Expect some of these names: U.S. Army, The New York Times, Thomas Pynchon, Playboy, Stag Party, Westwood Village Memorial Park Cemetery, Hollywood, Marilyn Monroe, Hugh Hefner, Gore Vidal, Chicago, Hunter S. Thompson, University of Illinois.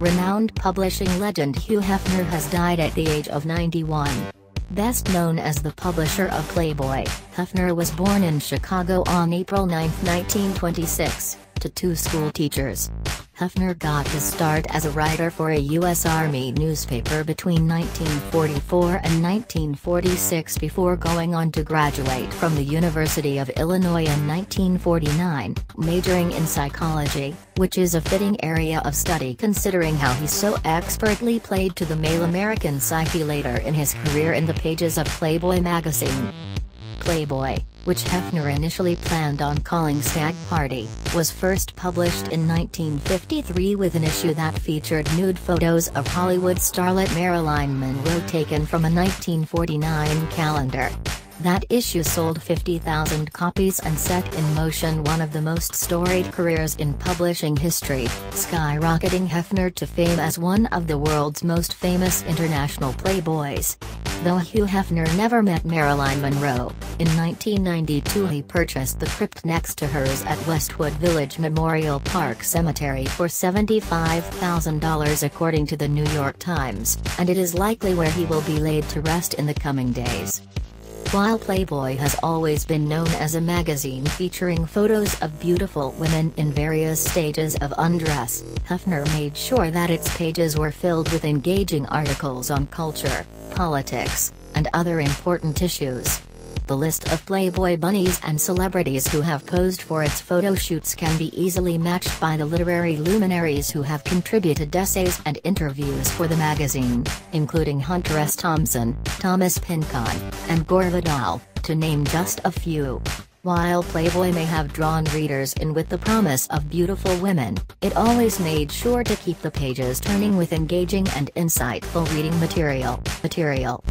Renowned publishing legend Hugh Hefner has died at the age of 91. Best known as the publisher of Playboy, Hefner was born in Chicago on April 9, 1926, to two school teachers. Hefner got his start as a writer for a U.S. Army newspaper between 1944 and 1946 before going on to graduate from the University of Illinois in 1949, majoring in psychology, which is a fitting area of study considering how he so expertly played to the male American psyche later in his career in the pages of Playboy magazine. Playboy, which Hefner initially planned on calling Stag Party, was first published in 1953 with an issue that featured nude photos of Hollywood starlet Marilyn Monroe taken from a 1949 calendar. That issue sold 50,000 copies and set in motion one of the most storied careers in publishing history, skyrocketing Hefner to fame as one of the world's most famous international playboys. Though Hugh Hefner never met Marilyn Monroe, in 1992 he purchased the crypt next to hers at Westwood Village Memorial Park Cemetery for $75,000 according to The New York Times, and it is likely where he will be laid to rest in the coming days. While Playboy has always been known as a magazine featuring photos of beautiful women in various stages of undress, Hefner made sure that its pages were filled with engaging articles on culture, politics, and other important issues. The list of Playboy bunnies and celebrities who have posed for its photo shoots can be easily matched by the literary luminaries who have contributed essays and interviews for the magazine, including Hunter S. Thompson, Thomas Pynchon, and Gore Vidal, to name just a few. While Playboy may have drawn readers in with the promise of beautiful women, it always made sure to keep the pages turning with engaging and insightful reading material.